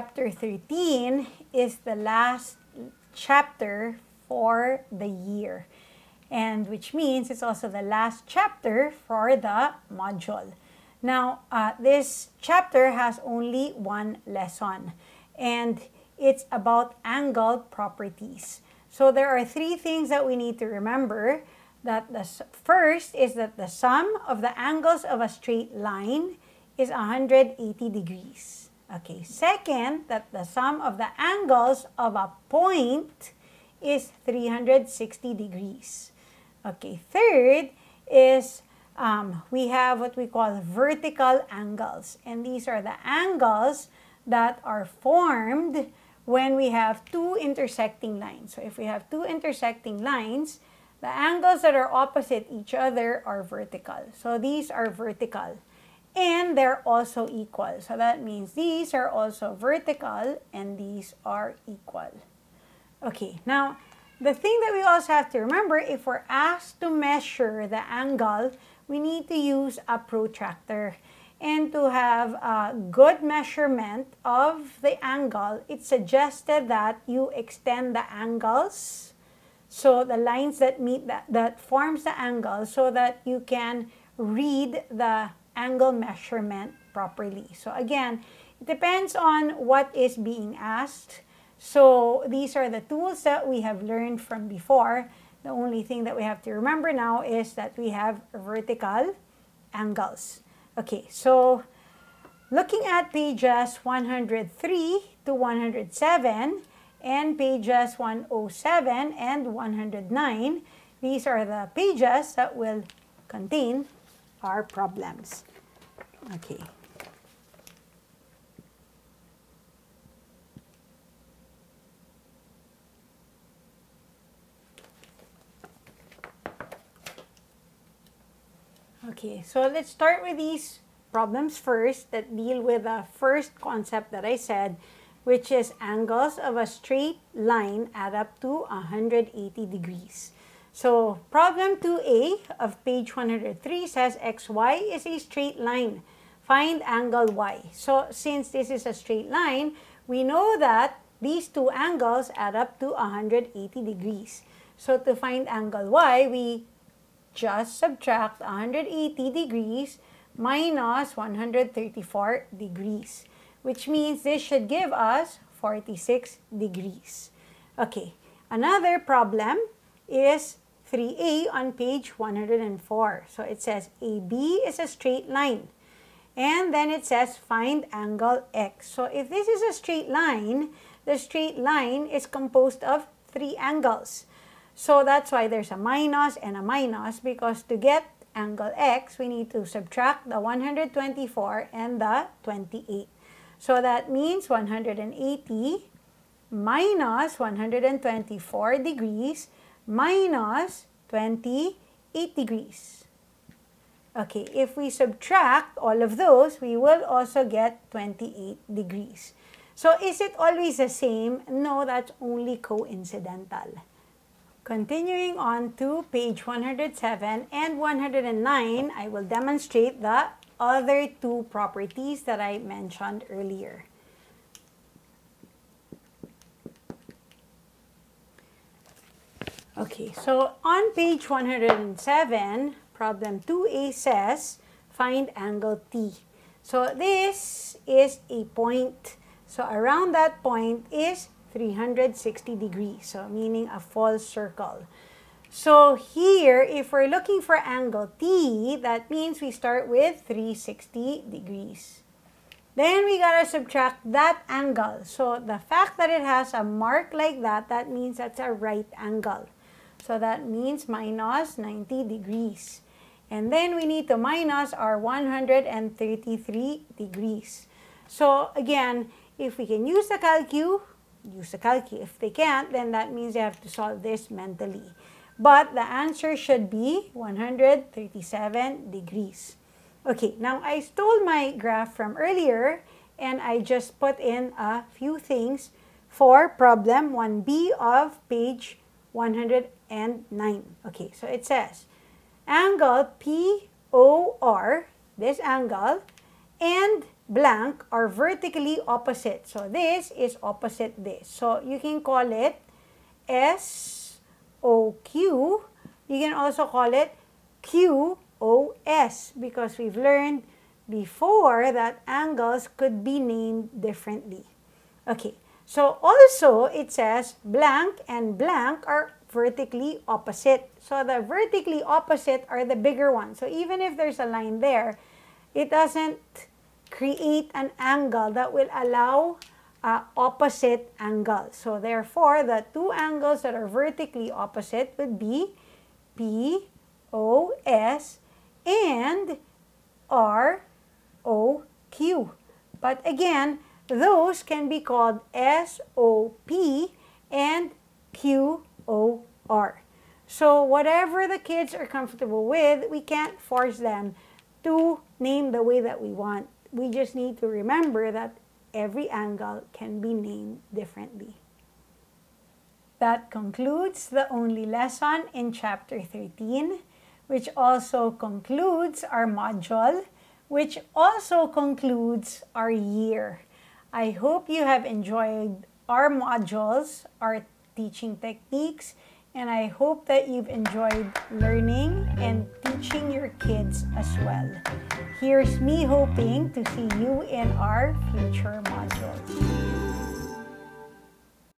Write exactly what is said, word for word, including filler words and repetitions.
chapter thirteen is the last chapter for the year, and which means it's also the last chapter for the module. Now, uh, this chapter has only one lesson, and it's about angle properties. So there are three things that we need to remember. That the first is that the sum of the angles of a straight line is one hundred eighty degrees. Okay, second, that the sum of the angles of a point is three hundred sixty degrees. Okay, third is um, we have what we call vertical angles, and these are the angles that are formed when we have two intersecting lines. So if we have two intersecting lines, the angles that are opposite each other are vertical. So these are vertical, and they're also equal. So that means these are also vertical and these are equal. Okay, now the thing that we also have to remember, if we're asked to measure the angle, we need to use a protractor. And to have a good measurement of the angle, it's suggested that you extend the angles, so the lines that meet that, that forms the angle, so that you can read the angle measurement properly. So again, it depends on what is being asked. So these are the tools that we have learned from before. The only thing that we have to remember now is that we have vertical angles. Okay, so looking at pages one oh three to one oh seven and pages one oh seven and one oh nine, these are the pages that will contain our problems. Okay. Okay, so let's start with these problems first that deal with the first concept that I said, which is angles of a straight line add up to one hundred eighty degrees. So problem two A of page one oh three says X Y is a straight line. Find angle Y. So since this is a straight line, we know that these two angles add up to one hundred eighty degrees. So to find angle Y, we just subtract one hundred eighty degrees minus one hundred thirty-four degrees, which means this should give us forty-six degrees. Okay, another problem is three A on page one oh four. So it says A B is a straight line, and then it says find angle X. So if this is a straight line, the straight line is composed of three angles. So that's why there's a minus and a minus, because to get angle X, we need to subtract the one hundred twenty-four and the twenty-eight. So that means one hundred eighty minus one hundred twenty-four degrees minus twenty-eight degrees. Okay, if we subtract all of those, we will also get twenty-eight degrees. So is it always the same? No, that's only coincidental. Continuing on to page one oh seven and one oh nine, I will demonstrate the other two properties that I mentioned earlier. Okay, so on page one oh seven, problem two A says, find angle T. So this is a point. So around that point is three hundred sixty degrees, so meaning a full circle. So here, if we're looking for angle T, that means we start with three hundred sixty degrees. Then we gotta subtract that angle. So the fact that it has a mark like that, that means that's a right angle. So that means minus ninety degrees. And then we need to minus our one hundred thirty-three degrees. So again, if we can use the CalQ, use the calculus. If they can't, then that means they have to solve this mentally. But the answer should be one hundred thirty-seven degrees. Okay, now I stole my graph from earlier and I just put in a few things for problem one B of page one oh nine. Okay, so it says angle P O R, this angle, and blank are vertically opposite. So this is opposite this. So you can call it S O Q. You can also call it Q O S because we've learned before that angles could be named differently. Okay, so also it says blank and blank are vertically opposite. So the vertically opposite are the bigger ones. So even if there's a line there, it doesn't create an angle that will allow uh, opposite angles. So therefore, the two angles that are vertically opposite would be P O S and R O Q. But again, those can be called S O P and Q O R. So whatever the kids are comfortable with, we can't force them to name the way that we want. We just need to remember that every angle can be named differently. That concludes the only lesson in Chapter thirteen, which also concludes our module, which also concludes our year. I hope you have enjoyed our modules, our teaching techniques, and I hope that you've enjoyed learning and teaching your kids as well. Here's me hoping to see you in our future modules.